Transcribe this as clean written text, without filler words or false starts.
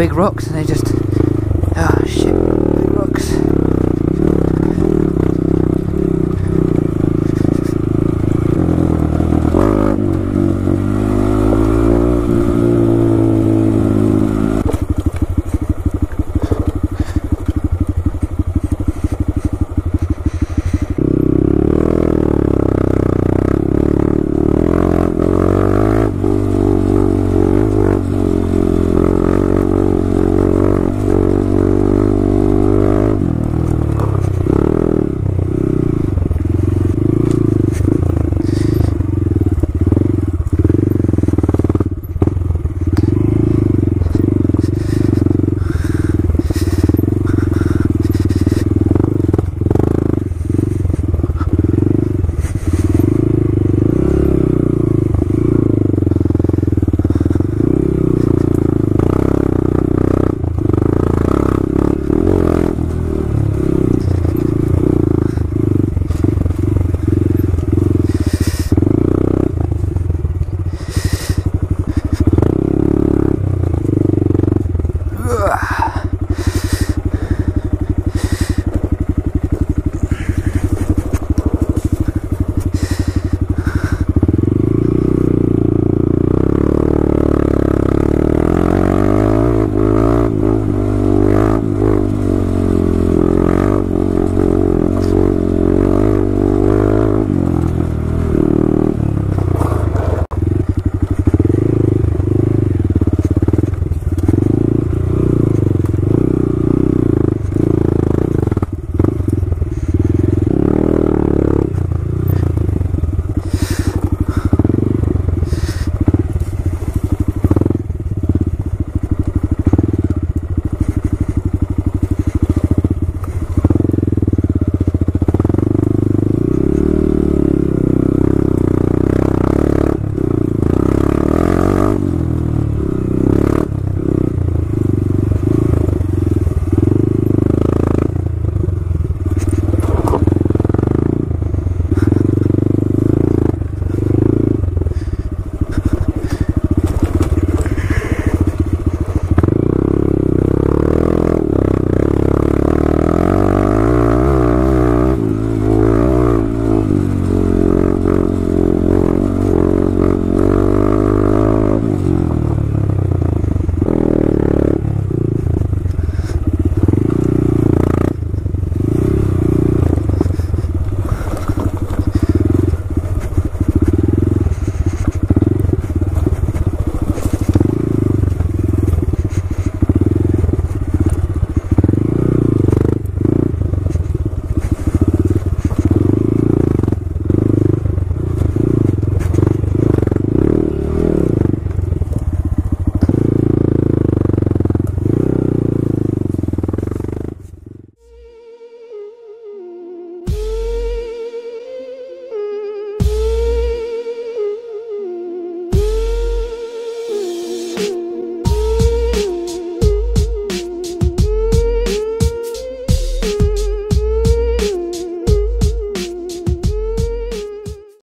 big rocks and they just... oh shit, big rocks.